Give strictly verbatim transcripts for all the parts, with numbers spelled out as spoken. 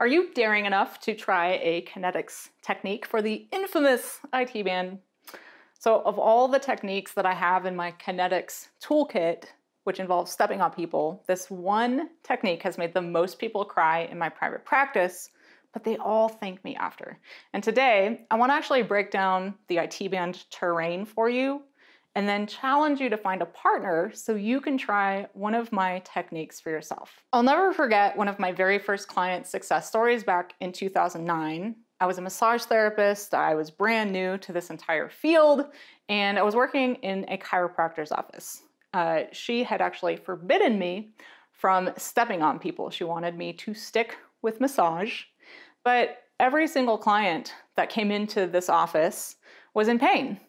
Are you daring enough to try a Kinetix technique for the infamous I T band? So of all the techniques that I have in my Kinetix toolkit, which involves stepping on people, this one technique has made the most people cry in my private practice, but they all thank me after. And today, I want to actually break down the I T band terrain for you and then challenge you to find a partner so you can try one of my techniques for yourself. I'll never forget one of my very first client success stories back in two thousand nine. I was a massage therapist, I was brand new to this entire field, and I was working in a chiropractor's office. Uh, she had actually forbidden me from stepping on people. She wanted me to stick with massage, but every single client that came into this office was in pain.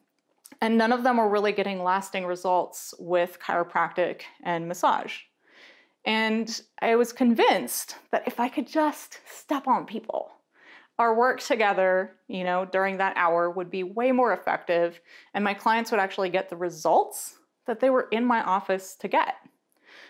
And none of them were really getting lasting results with chiropractic and massage. And I was convinced that if I could just step on people, our work together, you know, during that hour would be way more effective, and my clients would actually get the results that they were in my office to get.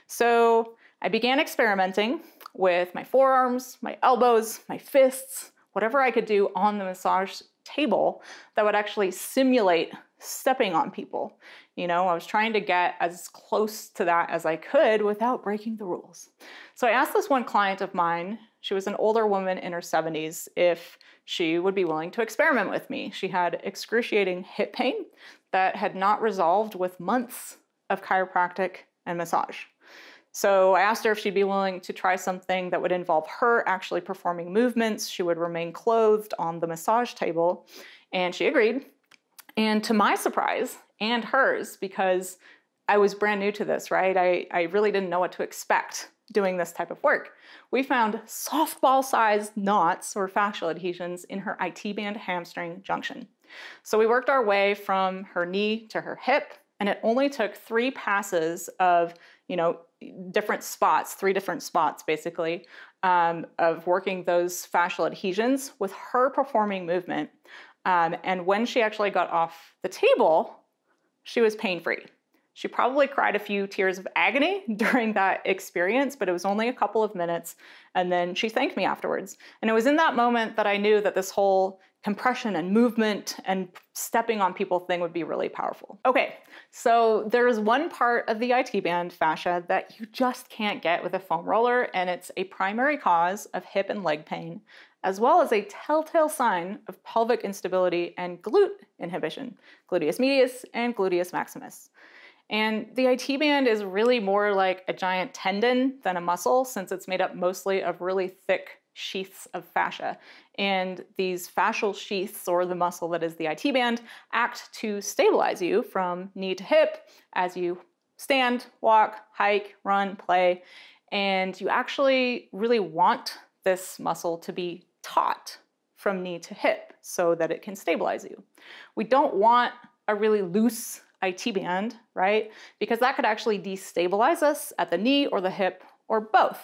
So I began experimenting with my forearms, my elbows, my fists, whatever I could do on the massage table that would actually simulate stepping on people. You know, I was trying to get as close to that as I could without breaking the rules. So I asked this one client of mine, she was an older woman in her seventies, if she would be willing to experiment with me. She had excruciating hip pain that had not resolved with months of chiropractic and massage. So I asked her if she'd be willing to try something that would involve her actually performing movements. She would remain clothed on the massage table, and she agreed. And to my surprise, and hers, because I was brand new to this, right? I, I really didn't know what to expect doing this type of work. We found softball-sized knots or fascial adhesions in her I T band hamstring junction. So we worked our way from her knee to her hip, and it only took three passes of, you know, different spots, three different spots basically, um, of working those fascial adhesions with her performing movement. Um, and when she actually got off the table, she was pain-free. She probably cried a few tears of agony during that experience, but it was only a couple of minutes. And then she thanked me afterwards. And it was in that moment that I knew that this whole compression and movement and stepping on people thing would be really powerful. Okay, so there is one part of the I T band fascia that you just can't get with a foam roller, and it's a primary cause of hip and leg pain, as well as a telltale sign of pelvic instability and glute inhibition, gluteus medius and gluteus maximus. And the I T band is really more like a giant tendon than a muscle, since it's made up mostly of really thick sheaths of fascia. And these fascial sheaths, or the muscle that is the I T band, act to stabilize you from knee to hip as you stand, walk, hike, run, play. And you actually really want this muscle to be taut from knee to hip so that it can stabilize you. We don't want a really loose I T band, right? Because that could actually destabilize us at the knee or the hip or both.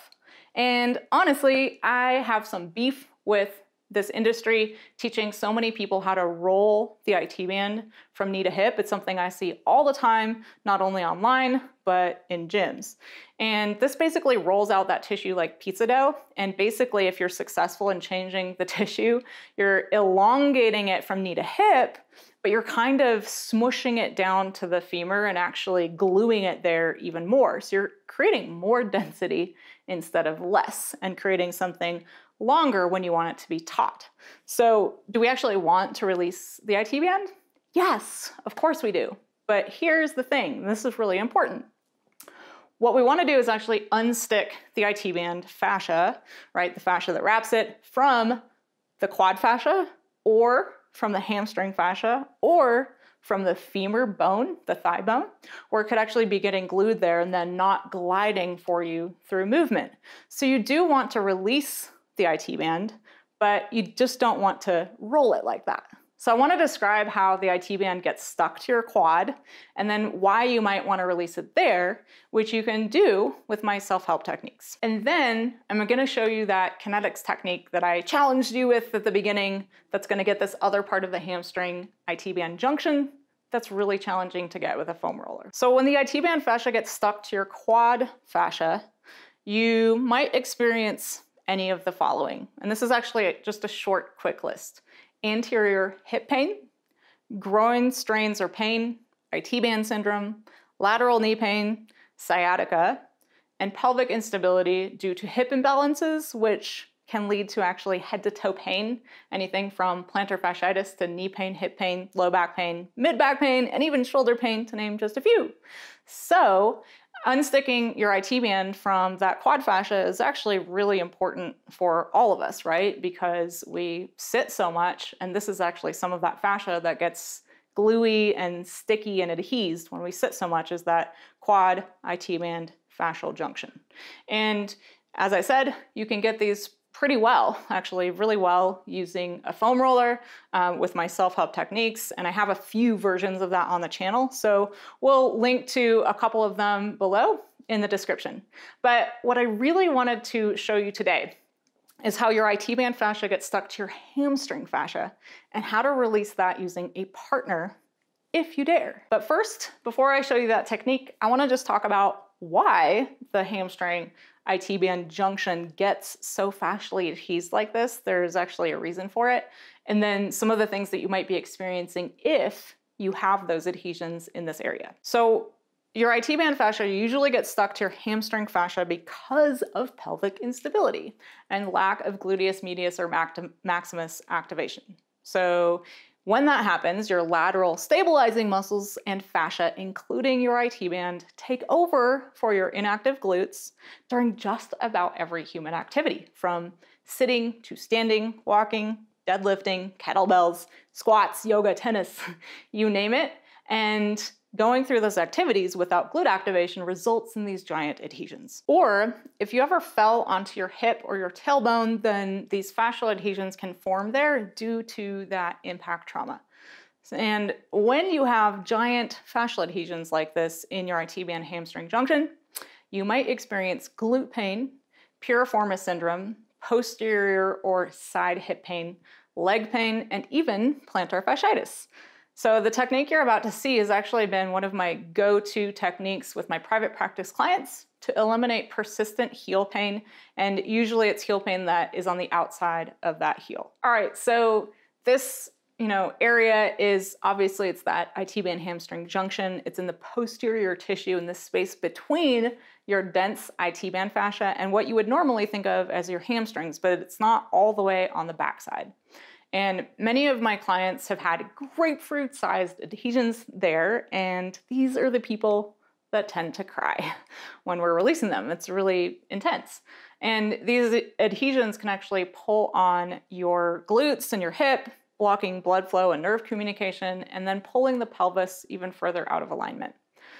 And honestly, I have some beef with this industry teaching so many people how to roll the I T band from knee to hip. It's something I see all the time, not only online, but in gyms. And this basically rolls out that tissue like pizza dough. And basically, if you're successful in changing the tissue, you're elongating it from knee to hip, but you're kind of smushing it down to the femur and actually gluing it there even more. So you're creating more density instead of less, and creating something longer when you want it to be taut. So do we actually want to release the I T band? Yes, of course we do. But here's the thing, this is really important. What we want to do is actually unstick the I T band fascia, right, the fascia that wraps it, from the quad fascia, or from the hamstring fascia, or from the femur bone, the thigh bone, or it could actually be getting glued there and then not gliding for you through movement. So you do want to release the I T band, but you just don't want to roll it like that. So I want to describe how the I T band gets stuck to your quad, and then why you might want to release it there, which you can do with my self-help techniques. And then I'm going to show you that Kinetix technique that I challenged you with at the beginning that's going to get this other part of the hamstring I T band junction that's really challenging to get with a foam roller. So when the I T band fascia gets stuck to your quad fascia, you might experience any of the following. And this is actually just a short, quick list. Anterior hip pain, groin strains or pain, I T band syndrome, lateral knee pain, sciatica, and pelvic instability due to hip imbalances, which can lead to actually head-to-toe pain, anything from plantar fasciitis to knee pain, hip pain, low back pain, mid-back pain, and even shoulder pain, to name just a few. So unsticking your I T band from that quad fascia is actually really important for all of us, right? Because we sit so much, and this is actually some of that fascia that gets gluey and sticky and adhesed when we sit so much, is that quad I T band fascial junction. And as I said, you can get these pretty well, actually really well, using a foam roller um, with my self-help techniques. And I have a few versions of that on the channel. So we'll link to a couple of them below in the description. But what I really wanted to show you today is how your I T band fascia gets stuck to your hamstring fascia and how to release that using a partner if you dare. But first, before I show you that technique, I wanna just talk about why the hamstring I T band junction gets so fascially adhesed like this. There's actually a reason for it. And then some of the things that you might be experiencing if you have those adhesions in this area. So your I T band fascia usually gets stuck to your hamstring fascia because of pelvic instability and lack of gluteus medius or maximus activation. So when that happens, your lateral stabilizing muscles and fascia, including your I T band, take over for your inactive glutes during just about every human activity, from sitting to standing, walking, deadlifting, kettlebells, squats, yoga, tennis, you name it. And going through those activities without glute activation results in these giant adhesions. Or if you ever fell onto your hip or your tailbone, then these fascial adhesions can form there due to that impact trauma. And when you have giant fascial adhesions like this in your I T band hamstring junction, you might experience glute pain, piriformis syndrome, posterior or side hip pain, leg pain, and even plantar fasciitis. So the technique you're about to see has actually been one of my go-to techniques with my private practice clients to eliminate persistent heel pain. And usually it's heel pain that is on the outside of that heel. All right, so this you know, area is obviously it's that I T band hamstring junction. It's in the posterior tissue in the space between your dense I T band fascia and what you would normally think of as your hamstrings, but it's not all the way on the backside. And many of my clients have had grapefruit-sized adhesions there, and these are the people that tend to cry when we're releasing them. It's really intense. And these adhesions can actually pull on your glutes and your hip, blocking blood flow and nerve communication, and then pulling the pelvis even further out of alignment.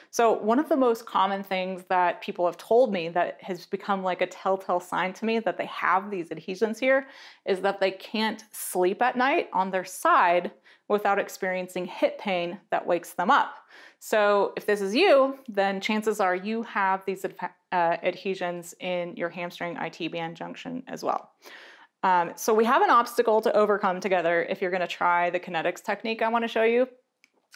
So one of the most common things that people have told me that has become like a telltale sign to me that they have these adhesions here is that they can't sleep at night on their side without experiencing hip pain that wakes them up. So if this is you, then chances are you have these ad uh, adhesions in your hamstring I T band junction as well. Um, so we have an obstacle to overcome together if you're gonna try the Kinetix technique I wanna show you,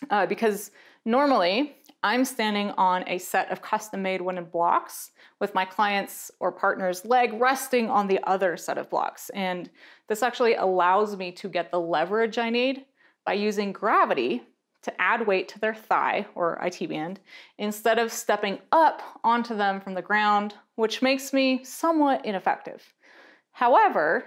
uh, because normally, I'm standing on a set of custom-made wooden blocks with my client's or partner's leg resting on the other set of blocks. And this actually allows me to get the leverage I need by using gravity to add weight to their thigh or I T band instead of stepping up onto them from the ground, which makes me somewhat ineffective. However,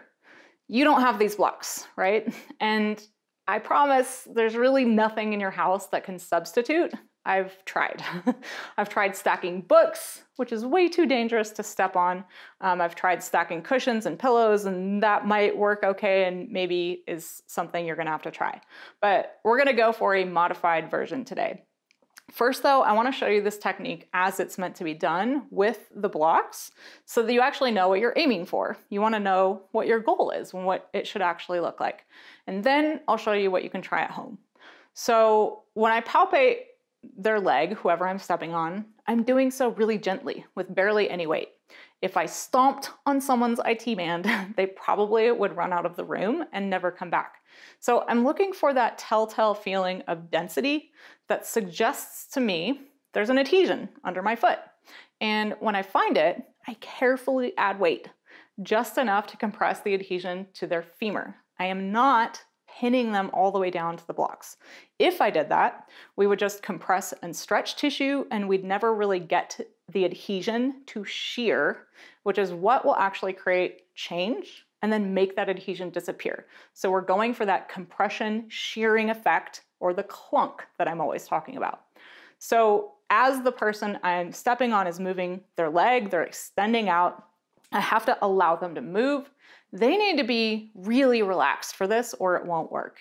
you don't have these blocks, right? And I promise there's really nothing in your house that can substitute. I've tried. I've tried stacking books, which is way too dangerous to step on. Um, I've tried stacking cushions and pillows, and that might work okay and maybe is something you're gonna have to try. But we're gonna go for a modified version today. First though, I wanna show you this technique as it's meant to be done with the blocks so that you actually know what you're aiming for. You wanna know what your goal is and what it should actually look like. And then I'll show you what you can try at home. So when I palpate their leg, whoever I'm stepping on, I'm doing so really gently with barely any weight. If I stomped on someone's I T band, they probably would run out of the room and never come back. So I'm looking for that telltale feeling of density that suggests to me there's an adhesion under my foot. And when I find it, I carefully add weight. just enough to compress the adhesion to their femur. I am not pinning them all the way down to the blocks. If I did that, we would just compress and stretch tissue, and we'd never really get the adhesion to shear, which is what will actually create change and then make that adhesion disappear. So we're going for that compression shearing effect, or the clunk that I'm always talking about. So as the person I'm stepping on is moving their leg, they're extending out, I have to allow them to move. They need to be really relaxed for this or it won't work.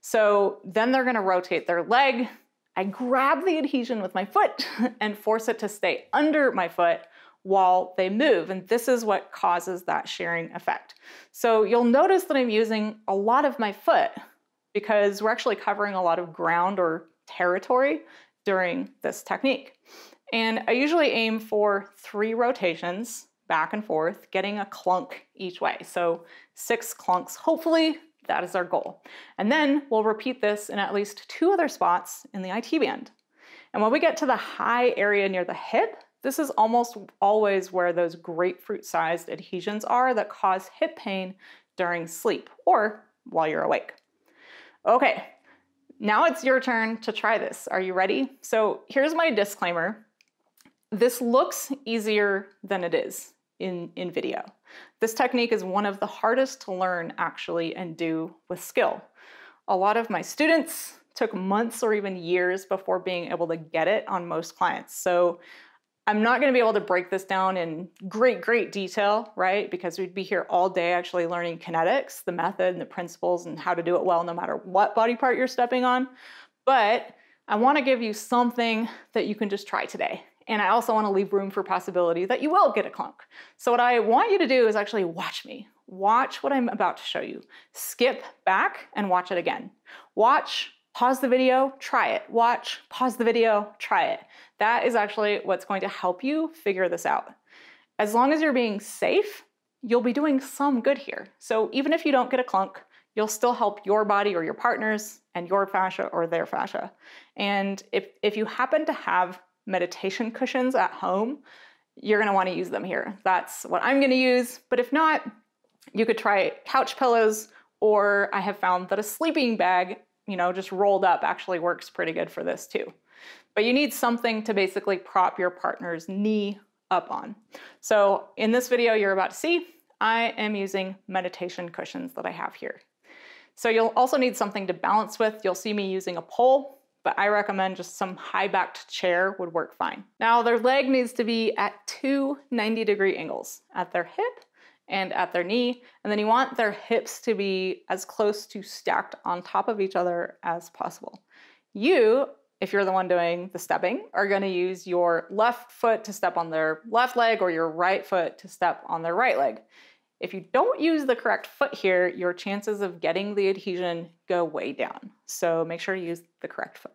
So then they're gonna rotate their leg. I grab the adhesion with my foot and force it to stay under my foot while they move. And this is what causes that shearing effect. So you'll notice that I'm using a lot of my foot because we're actually covering a lot of ground or territory during this technique. And I usually aim for three rotations back and forth, getting a clunk each way. So six clunks, hopefully, that is our goal. And then we'll repeat this in at least two other spots in the I T band. And when we get to the high area near the hip, this is almost always where those grapefruit-sized adhesions are that cause hip pain during sleep or while you're awake. Okay, now it's your turn to try this. Are you ready? So here's my disclaimer. This looks easier than it is. In, in video. This technique is one of the hardest to learn actually and do with skill. A lot of my students took months or even years before being able to get it on most clients. So I'm not going to be able to break this down in great, great detail, right? Because we'd be here all day actually learning kinetics, the method and the principles and how to do it well no matter what body part you're stepping on. But I want to give you something that you can just try today. And I also want to leave room for possibility that you will get a clunk. So what I want you to do is actually watch me. Watch what I'm about to show you. Skip back and watch it again. Watch, pause the video, try it. Watch, pause the video, try it. That is actually what's going to help you figure this out. As long as you're being safe, you'll be doing some good here. So even if you don't get a clunk, you'll still help your body or your partner's and your fascia or their fascia. And if, if you happen to have meditation cushions at home, you're going to want to use them here. That's what I'm going to use. But if not, you could try couch pillows, or I have found that a sleeping bag, you know, just rolled up actually works pretty good for this too. But you need something to basically prop your partner's knee up on. So in this video you're about to see, I am using meditation cushions that I have here. So you'll also need something to balance with. You'll see me using a pole, but I recommend just some high-backed chair would work fine. Now their leg needs to be at two ninety degree angles at their hip and at their knee. And then you want their hips to be as close to stacked on top of each other as possible. You, if you're the one doing the stepping, are gonna use your left foot to step on their left leg or your right foot to step on their right leg. If you don't use the correct foot here, your chances of getting the adhesion go way down. So make sure to use the correct foot.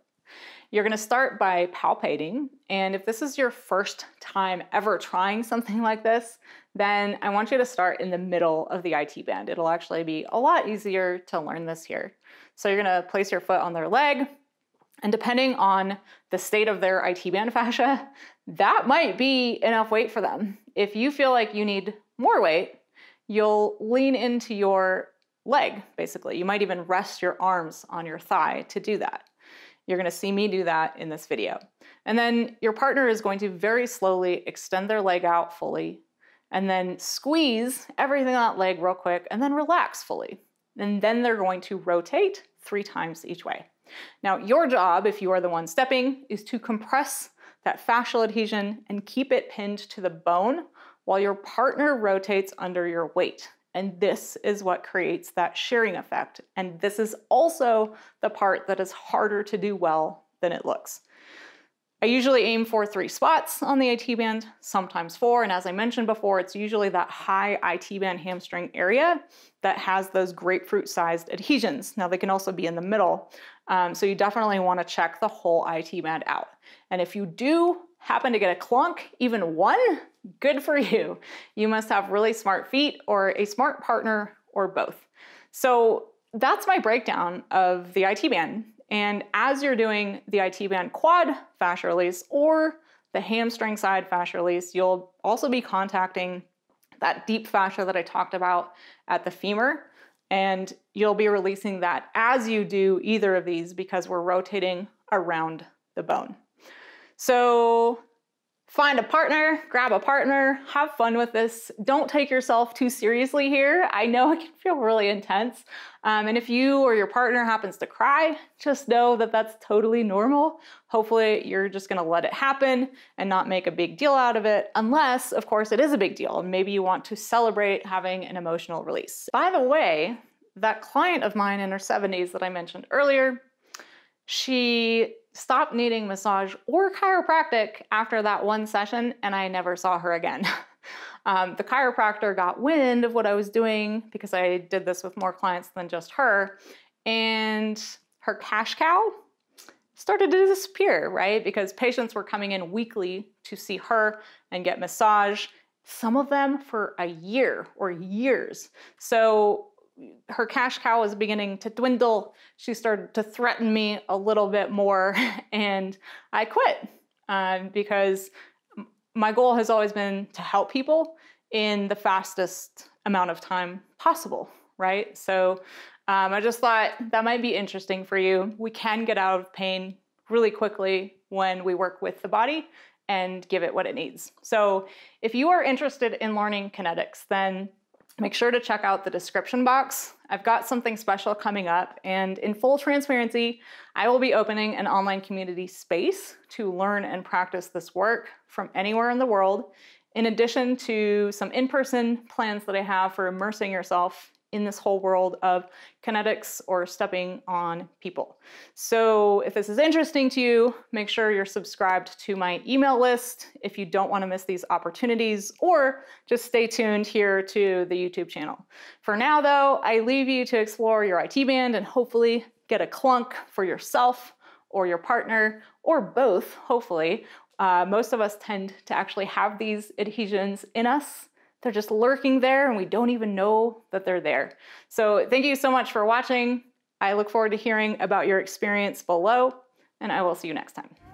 You're gonna start by palpating. And if this is your first time ever trying something like this, then I want you to start in the middle of the I T band. It'll actually be a lot easier to learn this here. So you're gonna place your foot on their leg, and depending on the state of their I T band fascia, that might be enough weight for them. If you feel like you need more weight, you'll lean into your leg, basically. You might even rest your arms on your thigh to do that. You're gonna see me do that in this video. And then your partner is going to very slowly extend their leg out fully, and then squeeze everything on that leg real quick, and then relax fully. And then they're going to rotate three times each way. Now, your job, if you are the one stepping, is to compress that fascial adhesion and keep it pinned to the bone while your partner rotates under your weight. And this is what creates that shearing effect. And this is also the part that is harder to do well than it looks. I usually aim for three spots on the I T band, sometimes four. And as I mentioned before, it's usually that high I T band hamstring area that has those grapefruit-sized adhesions. Now they can also be in the middle. Um, so you definitely want to check the whole I T band out. And if you do happen to get a clunk, even one, good for you. You must have really smart feet or a smart partner or both. So that's my breakdown of the I T band. And as you're doing the I T band quad fascia release or the hamstring side fascia release, you'll also be contacting that deep fascia that I talked about at the femur. And you'll be releasing that as you do either of these because we're rotating around the bone. So find a partner, grab a partner, have fun with this. Don't take yourself too seriously here. I know it can feel really intense. Um, and if you or your partner happens to cry, just know that that's totally normal. Hopefully you're just gonna let it happen and not make a big deal out of it, unless of course it is a big deal and maybe you want to celebrate having an emotional release. By the way, that client of mine in her seventies that I mentioned earlier, she stopped needing massage or chiropractic after that one session, and I never saw her again. um, the chiropractor got wind of what I was doing because I did this with more clients than just her, and her cash cow started to disappear, right? Because patients were coming in weekly to see her and get massage, some of them for a year or years. So her cash cow was beginning to dwindle. She started to threaten me a little bit more, and I quit um, because my goal has always been to help people in the fastest amount of time possible, right? So um, I just thought that might be interesting for you. We can get out of pain really quickly when we work with the body and give it what it needs. So if you are interested in learning Kinetix, then make sure to check out the description box. I've got something special coming up, and in full transparency, I will be opening an online community space to learn and practice this work from anywhere in the world, in addition to some in-person plans that I have for immersing yourself in this whole world of Kinetix or stepping on people. So if this is interesting to you, make sure you're subscribed to my email list if you don't want to miss these opportunities, or just stay tuned here to the YouTube channel. For now though, I leave you to explore your I T band and hopefully get a clunk for yourself or your partner, or both, hopefully. Uh, most of us tend to actually have these adhesions in us. They're just lurking there and we don't even know that they're there. So thank you so much for watching. I look forward to hearing about your experience below, and I will see you next time.